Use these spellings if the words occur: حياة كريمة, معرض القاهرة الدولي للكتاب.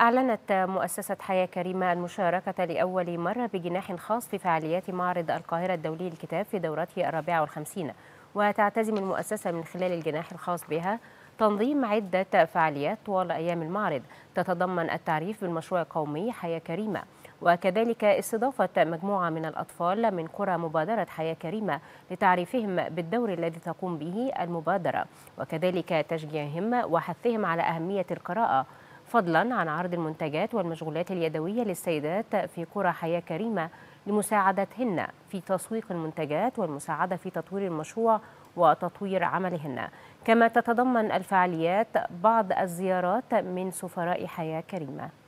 أعلنت مؤسسة حياة كريمة المشاركة لأول مرة بجناح خاص في فعاليات معرض القاهرة الدولي للكتاب في دورته 54، وتعتزم المؤسسة من خلال الجناح الخاص بها تنظيم عدة فعاليات طوال أيام المعرض تتضمن التعريف بالمشروع القومي حياة كريمة، وكذلك استضافة مجموعة من الأطفال من قرى مبادرة حياة كريمة لتعريفهم بالدور الذي تقوم به المبادرة، وكذلك تشجيعهم وحثهم على أهمية القراءة، فضلا عن عرض المنتجات والمشغولات اليدوية للسيدات في قرى حياة كريمة لمساعدتهن في تسويق المنتجات والمساعدة في تطوير المشروع وتطوير عملهن. كما تتضمن الفعاليات بعض الزيارات من سفراء حياة كريمة.